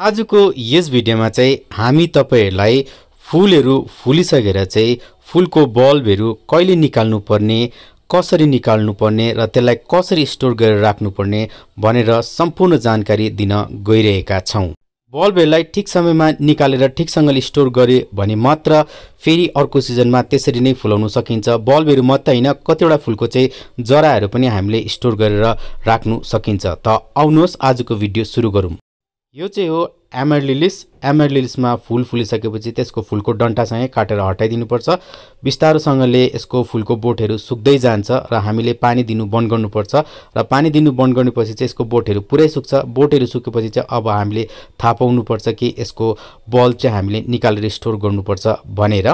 आज को यस भिडियो में हामी तपाईहरुलाई फूलहरु फुलिसकेर फूल को बल्बहरु कहिले निकाल्नु पर्ने, कसरी निकाल्नु पर्ने र त्यसलाई कसरी स्टोर गरेर राख्नु पर्ने भनेर सम्पूर्ण जानकारी दिन गइरहेका छौं। बल्बहरुलाई ठीक समयमा निकालेर ठीकसँगले स्टोर गरे भने मात्र फेरि अर्को सिजनमा त्यसरी नै फुलाउन सकिन्छ। बल्बहरु मात्रै हैन, कतिवटा फूलको जराहरु पनि हामीले स्टोर गरेर राख्नु सकिन्छ। त आउनुहोस् आजको भिडियो सुरु गरौँ। यो चाहिँ हो एमरलिलिस। एमरलिलिसमा फूल फुलिसकेपछि त्यसको फूलको डन्टासँगै काटेर हटाइदिनुपर्छ। बिस्तारोसँगले यसको फूलको बोटहरू सुक्दै जान्छ र हामीले पानी दिनु बन्द गर्नुपर्छ र पानी दिनु बन्द गर्नेपछि चाहिँ यसको बोटहरू पुरै सुक्छ। बोटहरू सुकेपछि चाहिँ अब हामीले थाहा पाउनुपर्छ कि यसको बल्ब चाहिँ हामीले निकालेर स्टोर गर्नुपर्छ भनेर।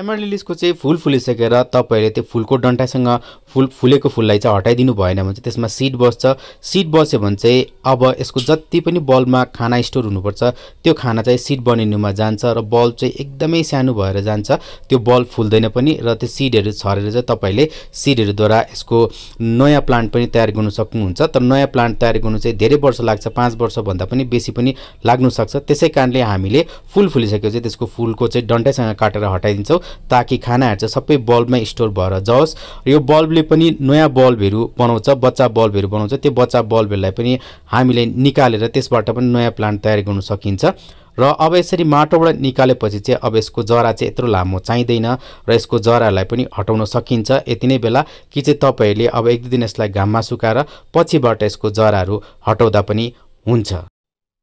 एमरलिलिसको चाहिँ फूल फुलिसकेर तपाईले त्यो फूलको डन्टासँग फुलेको फूललाई चाहिँ हटाइदिनु भएन भने त्यसमा सिड बस्छ। सिड बस्यो भने चाहिँ अब यसको जति पनि बल्बमा खाना स्टोर हुनुपर्छ त्यो खाना चाहिँ सिड बनिनुमा जान्छ र बल्ब चाहिँ एकदमै सानो भएर जान्छ। त्यो बल्ब फुल्दैन पनि र त्यो सिडहरू छरेर चाहिँ तपाईले सिडहरूद्वारा यसको नयाँ प्लान्ट पनि तयार गर्न सक्नुहुन्छ। तर नयाँ प्लान्ट तयार गर्नु चाहिँ धेरै वर्ष लाग्छ, 5 वर्षभन्दा पनि बेसी पनि लाग्न सक्छ। त्यसै कारणले हामीले फूल फुलिसकेपछि त्यसको फूलको चाहिँ डन्टासँग काटेर हटाइदिन्छौँ ताकि खानाहरु सबै बल्बमै स्टोर भएर जाओस्। यो बल्बले पनि नयाँ बल्बहरु बनाउँछ, बच्चा बल्बहरु बनाउँछ। त्यो बच्चा बल्बहरुलाई पनि हामीले निकालेर त्यसबाट पनि नयाँ प्लान्ट तयार गर्न सकिन्छ। र अब यसरी माटोबाट निकालेपछि चाहिँ अब यसको जरा चाहिँ यत्रो लामो चाहिँदैन र यसको जरालाई पनि हटाउन सकिन्छ यति नै बेला कि चाहिँ तपाईहरुले अब एक दुई दिन यसलाई घाममा सुकाएर पछिबाट यसको जराहरु हटाउँदा पनि हुन्छ।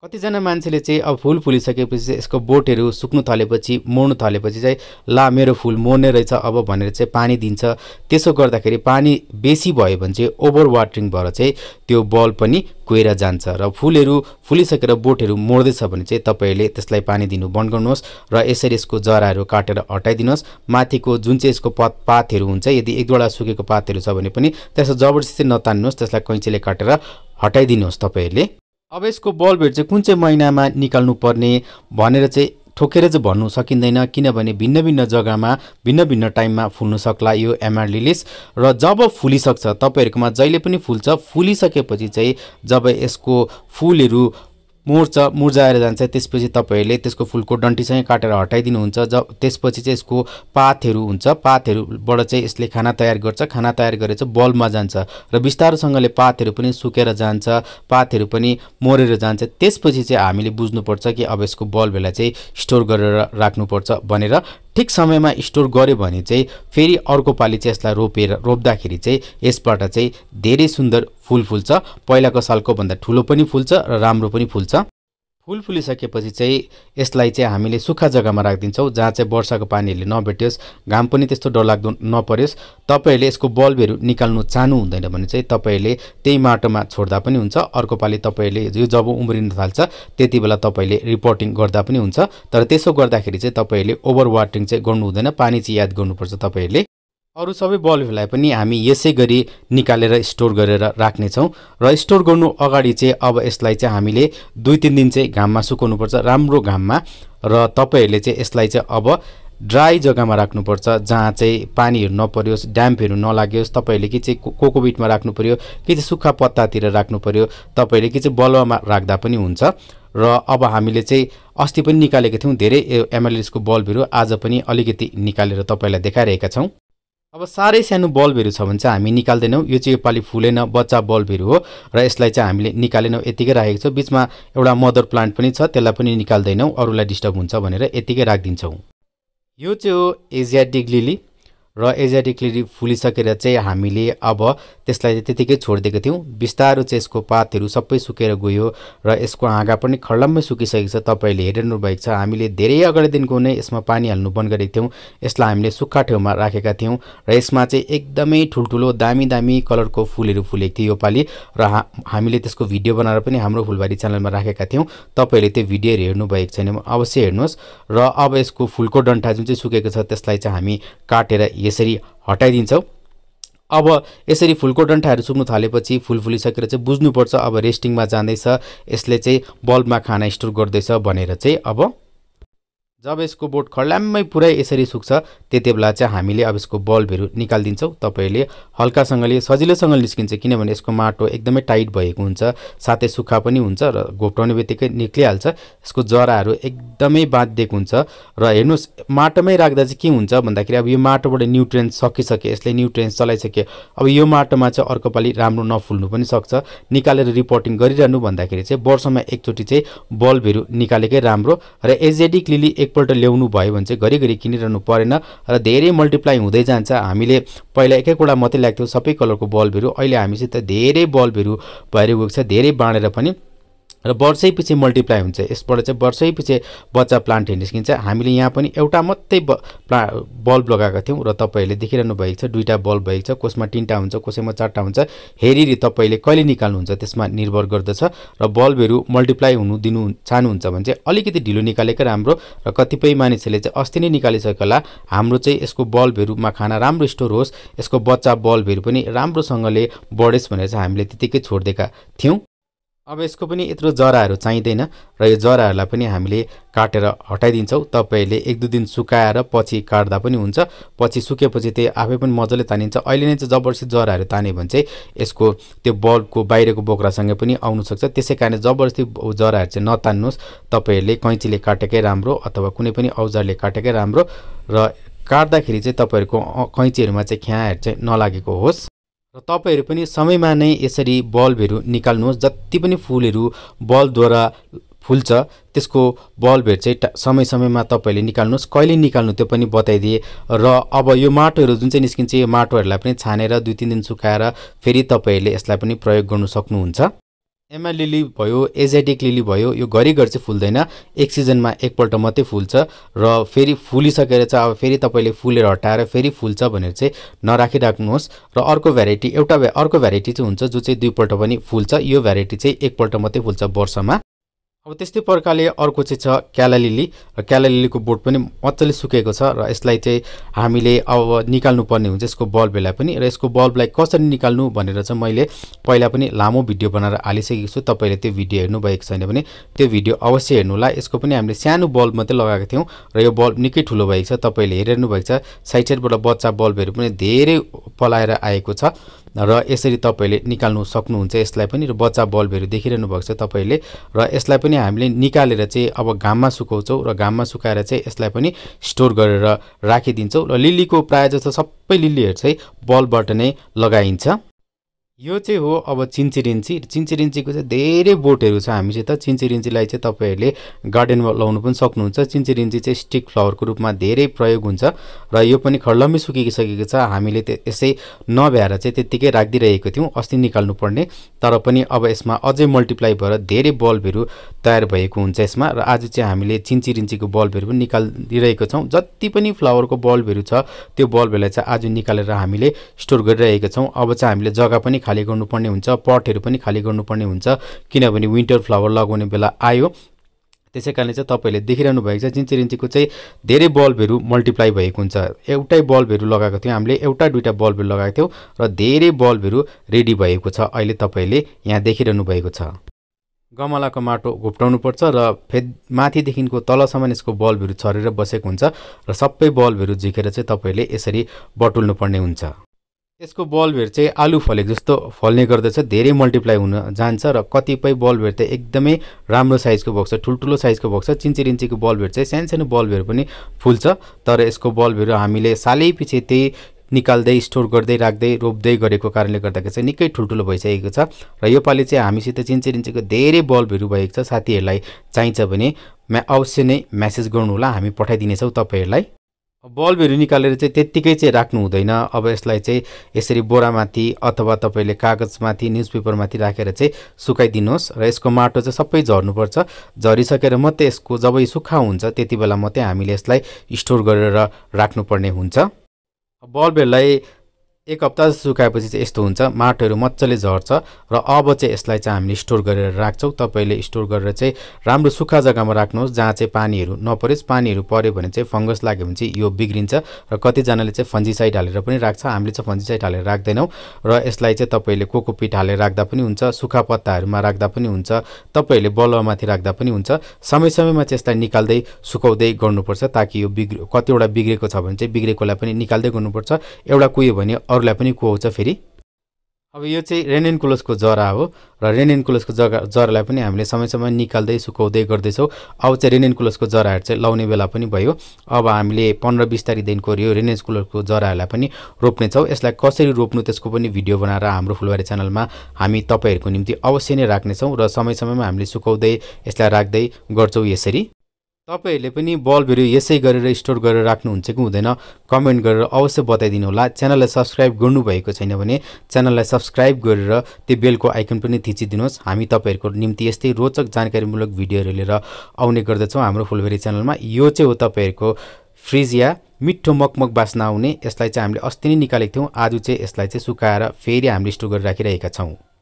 कतिजना मान्छेले चाहिँ अब फूल फुलिसकेपछि यसको बोटहरू सुक्नु थालेपछि मोड्नु थालेपछि चाहिँ ला मेरो फूल मोड्ने रहेछ अब भनेर चाहिँ पानी दिन्छ। त्यसो गर्दाखेरि पानी बेसी भयो भने चाहिँ ओभर वाटरिङ भएर चाहिँ त्यो बल्ब पनि कुएर जान्छ। र फूलहरू फुलिसकेर बोटहरू मोड्दैछ भने चाहिँ तपाईले त्यसलाई पानी दिनु बन्द गर्नुहोस् र यसरी यसको जराहरू काटेर हटाइदिनुहोस्। माथिको जुन चाहिँ यसको पातहरू हुन्छ, यदि एक दुईवटा सुकेको पातहरू छ भने पनि त्यसलाई जबरजस्ती नतान्नुहोस्, त्यसलाई कैँचीले काटेर हटाइदिनुहोस्। तपाईले अब यसको बल्बहरु चाहिँ कुन चाहिँ महिनामा निकाल्नु पर्ने भनेर चाहिँ ठोकेर चाहिँ भन्नु सकिँदैन, किनभने भिन्न भिन्न जग्गामा भिन्न भिन्न टाइममा फुल्न सक्ला यो एमरलिलिस। र जब फुलिसक्छ तपाईहरुकोमा जहिले पनि फुल्छ, फुलिसकेपछि चाहिँ जब यसको फूलहरु मुर्जाएर जान्छ त्यसपछि तपाईहरुले त्यसको फूलको डन्टीसँगै काटेर हटाइदिनुहुन्छ। त्यसपछि चाहिँ यसको पातहरू हुन्छ, पातहरूबाट चाहिँ यसले खाना तयार गर्छ। खाना तयार गरेर चाहिँ बल्बमा जान्छ र बिस्तारोसँगले पातहरू पनि सुकेर जान्छ, पातहरू पनि मोरेर जान्छ। त्यसपछि चाहिँ हामीले बुझ्नुपर्छ कि अब यसको बल्बहरूलाई चाहिँ स्टोर गरेर राख्नुपर्छ भनेर। ठिक समयमा स्टोर गर्यो भने चाहिँ फेरि अर्को पाली चाहिँ यसलाई रोप्दाखेरि चाहिँ यसबाट चाहिँ धेरै सुन्दर फूल फुल्छ। पहिलाको सालको भन्दा ठुलो पनि फुल्छ र राम्रो पनि फुल्छ। फूल फुलिसकेपछि चाहिँ यसलाई चाहिँ हामीले सुक्खा जग्गामा राखिदिन्छौँ जहाँ चाहिँ वर्षाको पानीहरूले नभेटियोस्, घाम पनि त्यस्तो डरलाग्दो नपरियोस्। तपाईहरुले यसको बल्बहरू निकाल्नु चाहनु हुँदैन भने चाहिँ तपाईहरुले त्यही माटोमा छोड्दा पनि हुन्छ। अर्को पाली तपाईहरुले यो जब उम्रिन थाल्छ त्यति बेला तपाईहरुले रिपोर्टिङ गर्दा पनि हुन्छ। तर त्यसो गर्दाखेरि चाहिँ तपाईहरुले ओभर वाटरिङ चाहिँ गर्नु हुँदैन, पानी चाहिँ याद गर्नुपर्छ। तपाईहरुले अरु सबै बल्बहरूलाई पनि हामी यसै गरी निकालेर स्टोर गरेर राख्नेछौँ। र स्टोर गर्नु अगाडि चाहिँ अब यसलाई चाहिँ हामीले 2-3 दिन चाहिँ घाममा सुकाउनुपर्छ, राम्रो घाममा। र तपाईहरुले चाहिँ यसलाई चाहिँ अब ड्राई जग्गामा राख्नुपर्छ जहाँ चाहिँ पानीहरू नपरियोस्, ड्याम्पहरू नलागियोस्। तपाईले कि चाहिँ कोकोबिटमा राख्नु पर्यो कि चाहिँ सुक्खा पत्तातिर राख्नु पर्यो, तपाईले कि चाहिँ बलुवामा राख्दा पनि हुन्छ। र अब हामीले चाहिँ अस्ति पनि निकालेका थियौँ धेरै एमरलिलिसको बल्बहरू, आज पनि अलिकति निकालेर तपाईलाई देखाइरहेका छौँ। अब सारै सानो बल्बहरू छ भने चाहिँ हामी निकाल्दैनौँ, यो चाहिँ योपालि फुलेन, बच्चा बल्बहरू हो र यसलाई चाहिँ हामीले निकालेनौँ, यतिकै राखेको छौँ। बिचमा एउटा मदर प्लान्ट पनि छ, त्यसलाई पनि निकाल्दैनौँ, अरूलाई डिस्टर्ब हुन्छ भनेर यतिकै राखिदिन्छौँ। यो चाहिँ हो एजियाटिक लिली। र एजियाटिक लिली फुलिसकेर चाहिँ हामीले अब त्यसलाई त्यतिकै छोडिदिएको थियौँ। बिस्तारो चाहिँ यसको पातहरू सबै सुकेर गयो र यसको हाँगा पनि खडलम्मै सुकिसकेको छ। तपाईले हेरिरहनु भएको छ, हामीले धेरै अगाडिदेखिको नै यसमा पानी हाल्नु बन्द गरेको थियौँ। यसलाई हामीले सुक्खा ठाउँमा राखेका थियौँ र यसमा चाहिँ एकदमै ठुल्ठुलो दामी दामी कलरको फुलहरू फुलेको थियो योपालि। र हामीले त्यसको भिडियो बनाएर पनि हाम्रो फुलबारी च्यानलमा राखेका थियौँ, तपाईले त्यो भिडियोहरू हेर्नु भएको छैन अवश्य हेर्नुहोस्। र अब यसको फुलको डन्ठा जुन चाहिँ सुकेको छ त्यसलाई चाहिँ हामी काटेर यसरी हटाइदिन्छौँ। अब यसरी फूलको डन्ठाहरू सुक्नु थालेपछि फूल फुलिसकेर चाहिँ बुझ्नुपर्छ अब रेस्टिङमा जाँदैछ, यसले चाहिँ बल्बमा खाना स्टोर गर्दैछ भनेर चाहिँ अब जब इसको बोट खर्लाम्मै पुरै यसरी सुक्छ त्यति बेला चाहिँ हामीले अब इसको बल्बहरू निकाल्दिन्छौँ। तपाईहरुले हल्कासँगले सजिलैसँग निस्किन्छ किनभने यसको माटो एकदमै टाइट भएको हुन्छ, साथै सुक्खा पनि हुन्छ र घोप्टाउने बित्तिकै निक्लिहाल्छ। यसको जराहरू एकदमै बाँधिएको हुन्छ र हेर्नुस् माटोमै राख्दा चाहिँ के हुन्छ भन्दाखेरि अब यो माटोबाट न्युट्रिएन्ट्स सकिसके, यसले न्युट्रिएन्ट्स चलाइसके, अब यो माटोमा चाहिँ अर्को पाली राम्रो नफुल्नु पनि सक्छ। निकालेर रिपोर्टिङ गरिरहनु भन्दाखेरि चाहिँ वर्षमा एकचोटी चाहिँ बल्बहरू निकालेकै राम्रो र एजेडिकली एकपल्ट ल्याउनु भयो भने चाहिँ घरिघरि किनिरहनु परेन र धेरै मल्टिप्लाई हुँदै जान्छ। हामीले पहिला एकैवटा मात्रै ल्याएको सबै कलरको बल्बहरू, अहिले हामीसित धेरै बल्बहरू भएर गएको छ, धेरै बाँडेर पनि र वर्षैपछि मल्टिप्लाई हुन्छ। यसबाट चाहिँ वर्षैपछि बच्चा प्लान्टहरू निस्किन्छ। हामीले यहाँ पनि एउटा मात्रै बल्ब लगाएका थियौँ र तपाईहरूले देखिरहनु भएको छ दुईटा बल्ब भएको छ, कसैमा तीनटा हुन्छ, कसैमा चारटा हुन्छ। हेरिहेरि तपाईले कहिले निकाल्नुहुन्छ त्यसमा निर्भर गर्दछ र बल्बहरू मल्टिप्लाई हुनु दिनु चाहनुहुन्छ भने चाहिँ अलिकति ढिलो निकालेको राम्रो। र कतिपय मानिसहरूले चाहिँ अस्ति नै निकालिसकेको होला। हाम्रो चाहिँ यसको बल्बहरूमा खाना राम्रो स्टोर होस्, यसको बच्चा बल्बहरू पनि राम्रोसँगले बढोस् भनेर चाहिँ हामीले त्यतिकै छोडिदिएका थियौँ। अब यसको पनि यत्रो जराहरू चाहिँदैन र यो जराहरूलाई पनि हामीले काटेर हटाइदिन्छौँ। तपाईले एक दुई दिन सुकाएर पछि काट्दा पनि हुन्छ, पछि सुकेपछि त्यो आफै पनि मजाले तानिन्छ। अहिले नै चाहिँ जबरजस्ती जराहरू तान्यो भने चाहिँ यसको त्यो बल्बको बाहिरको बोक्रासँग पनि आउनुसक्छ। त्यसै कारण जबरजस्ती जराहरू चाहिँ नतान्नुहोस्, तपाईहरूले कैँचीले काटेकै राम्रो अथवा कुनै पनि औजारले काटेकै राम्रो। र काट्दाखेरि चाहिँ तपाईहरूको कैँचीहरूमा चाहिँ ख्याहरू चाहिँ नलागेको होस् र तपाईहरु पनि समयमा नै यसरी बल्बहरू निकाल्नुहोस्। जति पनि फूलहरू बल्बद्वारा फुल्छ त्यसको बल्बहरू चाहिँ समय समयमा तपाईले निकाल्नुहोस्। कहिले निकाल्नु त्यो पनि बताइदिए। र अब यो माटोहरू जुन चाहिँ निस्किन्छ यो माटोहरूलाई पनि छानेर दुई तीन दिन सुकाएर फेरि तपाईले यसलाई पनि प्रयोग गर्न सक्नुहुन्छ। एमा लिली भयो, एजेडिक लिली भयो, यो घरिघरि चाहिँ फुल्दैन, एक सिजनमा एकपल्ट मात्रै फुल्छ र फेरि फुलिसकेर चाहिँ अब फेरि तपाईँले फुलेर हटाएर फेरि फुल्छ भनेर चाहिँ नराखिराख्नुहोस्। र अर्को भेराइटी अर्को भेराइटी चाहिँ हुन्छ जो चाहिँ दुईपल्ट पनि फुल्छ। यो भेराइटी चाहिँ एकपल्ट मात्रै फुल्छ वर्षमा। अब त्यस्तै प्रकारले अर्को चाहिँ छ क्याला लिली। र क्याला लिलीको बोट पनि मजाले सुकेको छ र यसलाई चाहिँ हामीले अब निकाल्नुपर्ने हुन्छ यसको बल्बलाई पनि। र यसको बल्बलाई कसरी निकाल्नु भनेर चाहिँ मैले पहिला पनि लामो भिडियो बनाएर हालिसकेको छु, तपाईँले त्यो भिडियो हेर्नुभएको छैन भने त्यो भिडियो अवश्य हेर्नुहोला। यसको पनि हामीले सानो बल्ब मात्रै लगाएको थियौँ र यो बल्ब निकै ठुलो भएको छ, तपाईँले हेरिरहनु भएको छ। साइड साइडबाट बच्चा बल्बहरू पनि धेरै पलाएर आएको छ र यसरी तपाईले निकाल्नु सक्नुहुन्छ यसलाई पनि। र बच्चा बल्बहरू देखिरहनु भएको छ तपाईले। र यसलाई पनि हामीले निकालेर चाहिँ अब घाममा सुकाउँछौँ र घाममा सुकाएर चाहिँ यसलाई पनि स्टोर गरेर राखिदिन्छौँ। र लिलीको प्रायः जस्तो सबै लिलीहरू चाहिँ बल्बबाट नै लगाइन्छ। यो चाहिँ हो अब चिन्चिरिन्ची। चिन्चिरिन्चीको चाहिँ धेरै बोटहरू छ हामीसित। चिन्चिरिन्चीलाई चाहिँ तपाईँहरूले गार्डनमा लाउनु पनि सक्नुहुन्छ। चिन्चिरिन्ची चाहिँ स्टिक फ्लावरको रूपमा धेरै प्रयोग हुन्छ र यो पनि खर्लम्मै सुकिसकेको छ। हामीले त्यसै नभ्याएर चाहिँ त्यत्तिकै राखिदिइरहेको थियौँ अस्ति निकाल्नुपर्ने, तर पनि अब यसमा अझै मल्टिप्लाई भएर धेरै बल्बहरू तयार भएको हुन्छ यसमा। र आज चाहिँ हामीले चिन्चिरिन्चीको बल्बहरू पनि निकालिदिइरहेको छौँ। जति पनि फ्लावरको बल्बहरू छ त्यो बल्बहरूलाई चाहिँ आज निकालेर हामीले स्टोर गरिरहेको छौँ। अब चाहिँ हामीले जग्गा पनि खाली गर्नुपर्ने हुन्छ, पटहरू पनि खाली गर्नुपर्ने हुन्छ किनभने विन्टर फ्लावर लगाउने बेला आयो। त्यसै कारणले चाहिँ तपाईले देखिरहनु भएको छ चिन्चिरिन्चीको चाहिँ धेरै बल्बहरू मल्टिप्लाई भएको हुन्छ। एउटै बल्बहरू लगाएको थियौँ हामीले, एउटा दुईटा बल्बहरू लगाएको थियौँ र धेरै बल्बहरू रेडी भएको छ। अहिले तपाईले यहाँ देखिरहनु भएको छ गमलाको माटो घोप्टाउनुपर्छ र माथिदेखिको तलसम्म यसको बल्बहरू छरेर बसेको हुन्छ र सबै बल्बहरू झिकेर चाहिँ तपाईले यसरी बटुल्नुपर्ने हुन्छ। यसको बल्बहरू चाहिँ आलु फलेको जस्तो फल्ने गर्दछ, धेरै मल्टिप्लाई हुन जान्छ। र कतिपय बल्बहरू त एकदमै राम्रो साइजको भएको छ, ठुल्ठुलो साइजको भएको छ। चिन्चिरिन्चीको बल्बहरू चाहिँ सानसानो बल्बहरू पनि फुल्छ। तर यसको बल्बहरू हामीले सालैपछि त्यही निकाल्दै स्टोर गर्दै राख्दै रोप्दै गरेको कारणले गर्दाखेरि चाहिँ निकै ठुल्ठुलो भइसकेको छ। र योपालि चाहिँ हामीसित चिन्चिरिन्चीको धेरै बल्बहरू भएको छ। साथीहरूलाई चाहिन्छ भने अवश्य नै म्यासेज गर्नुहोला, हामी पठाइदिनेछौँ तपाईँहरूलाई। बल्बहरू निकालेर चाहिँ त्यत्तिकै चाहिँ राख्नु हुँदैन। अब यसलाई चाहिँ यसरी बोरामाथि अथवा तपाईँले कागजमाथि न्युजपेपरमाथि राखेर चाहिँ सुकाइदिनुहोस्। र यसको माटो चाहिँ सबै झर्नुपर्छ। झरिसकेर मात्रै यसको जब सुक्खा हुन्छ त्यति बेला मात्रै हामीले यसलाई स्टोर गरेर राख्नुपर्ने हुन्छ। बल्बहरूलाई एक हप्ता सुकाएपछि चाहिँ यस्तो हुन्छ, माटोहरु मज्जाले झर्छ र अब चाहिँ यसलाई चाहिँ हामीले स्टोर गरेर राख्छौ। तपाईले स्टोर गरेर चाहिँ राम्रो सुक्खा जग्गामा राख्नुहोस् जहाँ चाहिँ पानीहरु नपरेस्। पानीहरु पर्यो भने चाहिँ फंगस लाग्यो भने चाहिँ यो बिग्रिन्छ र कति जनाले चाहिँ फन्जिसाइड हालेर पनि राख्छ। हामीले चाहिँ फन्जिसाइड हालेर राख्दैनौ र यसलाई चाहिँ तपाईले कोकोपिट हालेर राख्दा पनि हुन्छ, सुक्खा पत्ताहरुमा राख्दा पनि हुन्छ, तपाईले बलुवामाथि राख्दा पनि हुन्छ। समय समयमा चाहिँ यसलाई निकाल्दै सुकाउँदै गर्नुपर्छ ताकि यो कतिवटा बिग्रेको छ भने चाहिँ बिग्रेकोलाई पनि निकाल्दै गर्नुपर्छ। एउटा कुयो भने अरुलाई पनि कुहाउँछ। फेरि अब यो चाहिँ रेनेनकुलसको जरा हो र रेनेनकुलसको जरालाई पनि हामीले समय समय निकाल्दै सुकाउँदै गर्दैछौँ। अब चाहिँ रेनेनकुलसको जराहरू चाहिँ लाउने बेला पनि भयो। अब हामीले 15-20 तारिकदेखिको यो रेनेनकुलसको जराहरूलाई पनि रोप्नेछौँ। यसलाई कसरी रोप्नु त्यसको पनि भिडियो बनाएर हाम्रो फुलबारी च्यानलमा हामी तपाईहरुको निम्ति अवश्य नै राख्नेछौँ र समय समयमा हामीले सुकाउँदै यसलाई राख्दै गर्छौँ। यसरी तपाईहरुले पनि बल्बहरु यसै गरेर स्टोर गरेर राख्नुहुन्छ कि हुँदैन कमेन्ट गरेर अवश्य बताइदिनु होला। च्यानललाई सब्स्क्राइब गर्नु भएको छैन भने च्यानललाई सब्स्क्राइब गरेर त्यो बेलको आइकन पनि थिचिदिनुहोस्। हामी तपाईहरुको निम्ति यस्तै रोचक जानकारीमूलक भिडियोहरु लिएर आउने गर्दछौं हाम्रो फुलबारी च्यानलमा। यो चाहिँ हो तपाईहरुको फ्रिजिया, मिठो मकमक बास्ना आउने। यसलाई चाहिँ हामीले अस्ति नै निकालेको थियौं, आज चाहिँ यसलाई चाहिँ सुकाएर फेरि हामीले स्टोर गरेर राखिरहेका छौं।